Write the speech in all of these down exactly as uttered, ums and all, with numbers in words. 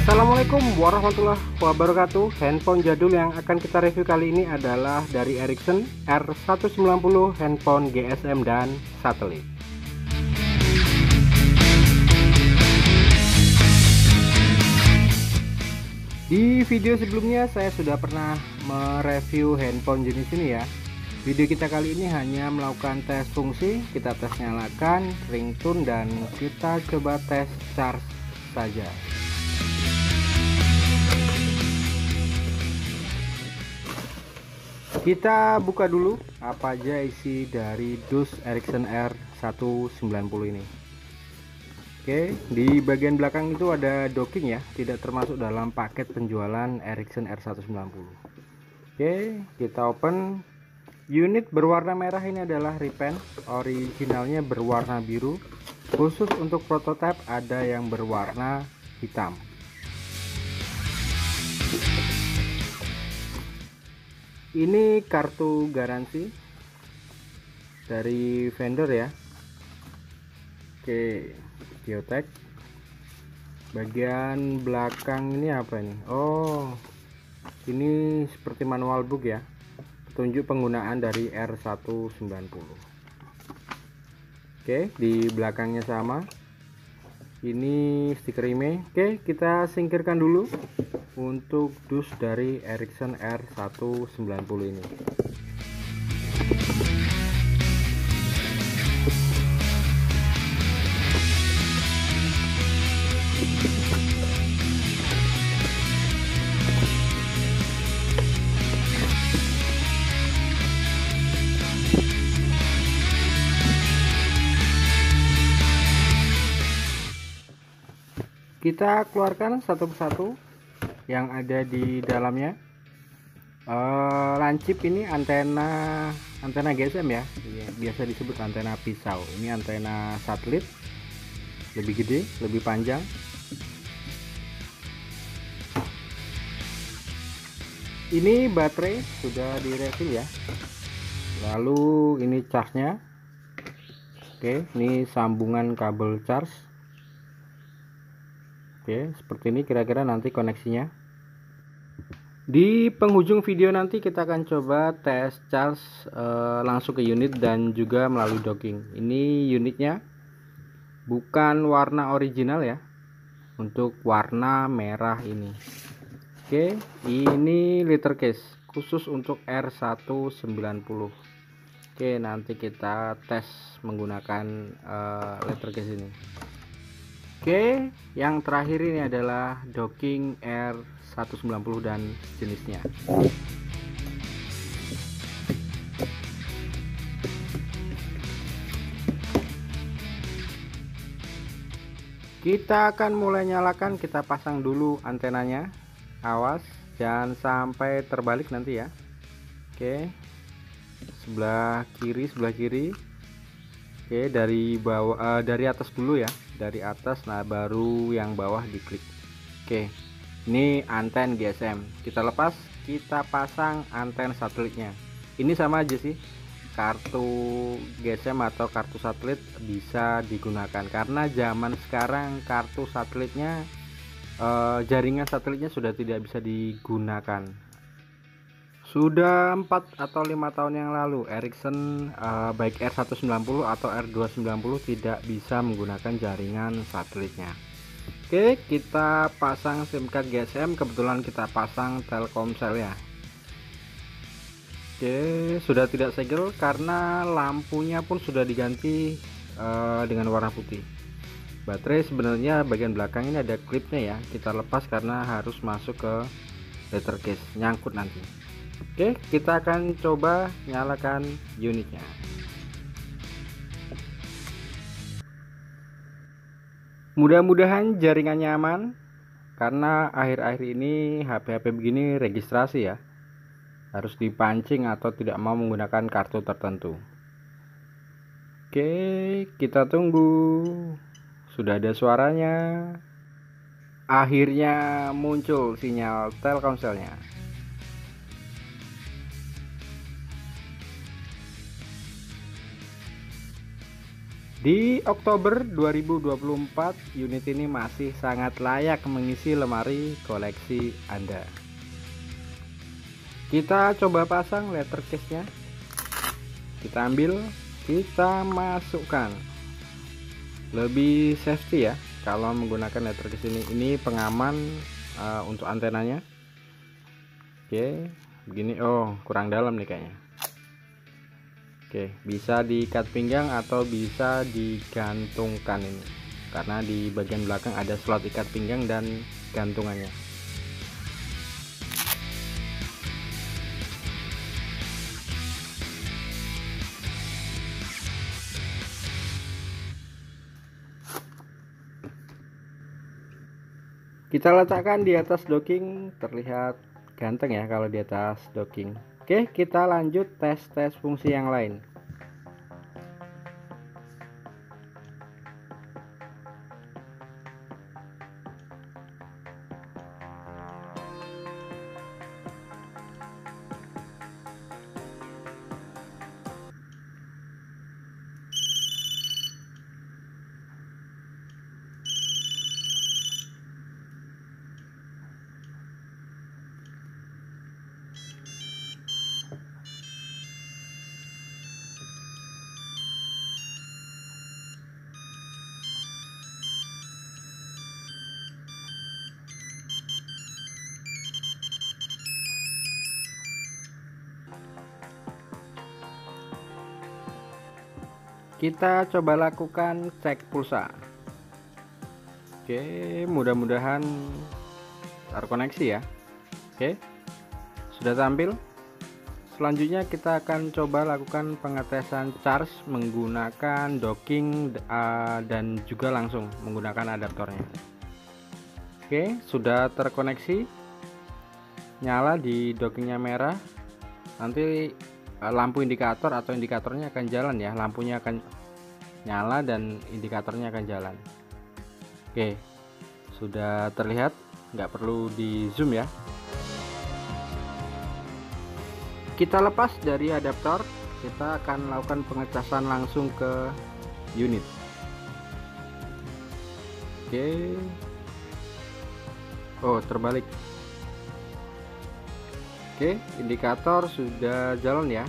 Assalamualaikum warahmatullahi wabarakatuh. Handphone jadul yang akan kita review kali ini adalah dari Ericsson R seratus sembilan puluh, handphone G S M dan satelit. Di video sebelumnya saya sudah pernah mereview handphone jenis ini ya. Video kita kali ini hanya melakukan tes fungsi, kita tes nyalakan ringtone dan kita coba tes charge saja. Kita buka dulu apa aja isi dari dus Ericsson R seratus sembilan puluh ini. Oke, di bagian belakang itu ada docking ya, tidak termasuk dalam paket penjualan Ericsson R seratus sembilan puluh. Oke, kita open. Unit berwarna merah ini adalah repaint, originalnya berwarna biru. Khusus untuk prototipe ada yang berwarna hitam. Ini kartu garansi dari vendor ya. Oke, Geotek. Bagian belakang ini apa ini? Oh, ini seperti manual book ya. Petunjuk penggunaan dari R seratus sembilan puluh. Oke, di belakangnya sama. Ini stiker I M E I. Oke, kita singkirkan dulu untuk dus dari Ericsson R seratus sembilan puluh ini. Kita keluarkan satu persatu yang ada di dalamnya. E, lancip ini antena antena G S M ya, biasa disebut antena pisau. Ini antena satelit, lebih gede, lebih panjang. Ini baterai sudah direfill ya. Lalu ini charge-nya. Oke, ini sambungan kabel charge. Oke, seperti ini kira-kira nanti koneksinya. Di penghujung video nanti kita akan coba tes charge e, langsung ke unit dan juga melalui docking. Ini unitnya bukan warna original ya, untuk warna merah ini. Oke, ini liter case khusus untuk R seratus sembilan puluh. Oke, nanti kita tes menggunakan e, liter case ini. Oke, yang terakhir ini adalah docking R seratus sembilan puluh dan jenisnya. Kita akan mulai nyalakan, kita pasang dulu antenanya. Awas, jangan sampai terbalik nanti ya. Oke, sebelah kiri, sebelah kiri. Oke, dari bawah, uh, dari atas dulu ya. Dari atas, nah baru yang bawah diklik. Oke, ini anten G S M. Kita lepas, kita pasang anten satelitnya. Ini sama aja sih, kartu G S M atau kartu satelit bisa digunakan karena zaman sekarang kartu satelitnya, eh, jaringan satelitnya sudah tidak bisa digunakan. Sudah empat atau lima tahun yang lalu Ericsson eh, baik R seratus sembilan puluh atau R dua sembilan nol tidak bisa menggunakan jaringan satelitnya. Oke, kita pasang SIM card G S M, kebetulan kita pasang Telkomsel ya. Oke, sudah tidak segel karena lampunya pun sudah diganti eh, dengan warna putih. Baterai sebenarnya bagian belakang ini ada klipnya ya, kita lepas karena harus masuk ke letter case, nyangkut nanti. Oke, kita akan coba nyalakan unitnya. Mudah-mudahan jaringannya aman, karena akhir-akhir ini H P H P begini registrasi ya, harus dipancing atau tidak mau menggunakan kartu tertentu. Oke, kita tunggu. Sudah ada suaranya. Akhirnya muncul sinyal Telkomselnya. Di Oktober dua ribu dua puluh empat, unit ini masih sangat layak mengisi lemari koleksi Anda. Kita coba pasang letter case-nya. Kita ambil, kita masukkan. Lebih safety ya kalau menggunakan letter case ini. Ini pengaman uh, untuk antenanya. Oke, begini. Oh, kurang dalam nih kayaknya. Oke, bisa diikat pinggang atau bisa digantungkan ini, karena di bagian belakang ada slot ikat pinggang dan gantungannya. Kita letakkan di atas docking, terlihat ganteng ya kalau di atas docking. Oke, kita lanjut tes-tes fungsi yang lain. Kita coba lakukan cek pulsa. Oke, mudah-mudahan terkoneksi ya. Oke, sudah tampil. Selanjutnya kita akan coba lakukan pengetesan charge menggunakan docking uh, dan juga langsung menggunakan adaptornya. Oke, sudah terkoneksi. Nyala di dockingnya merah. Nanti lampu indikator atau indikatornya akan jalan ya, lampunya akan nyala dan indikatornya akan jalan. Oke, sudah terlihat, nggak perlu di zoom ya. Kita lepas dari adaptor, kita akan lakukan pengecasan langsung ke unit. Oke, oh terbalik. Oke, indikator sudah jalan ya.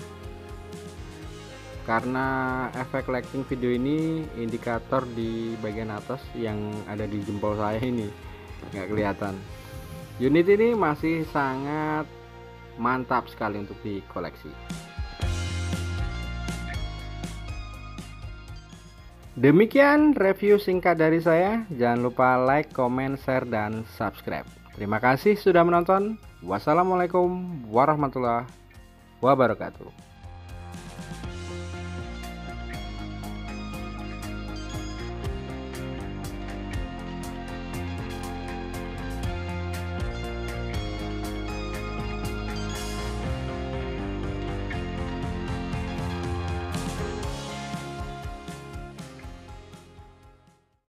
Karena efek lighting video ini, indikator di bagian atas yang ada di jempol saya ini nggak kelihatan. Unit ini masih sangat mantap sekali untuk dikoleksi. Demikian review singkat dari saya. Jangan lupa like, comment, share, dan subscribe. Terima kasih sudah menonton. Wassalamualaikum warahmatullahi wabarakatuh.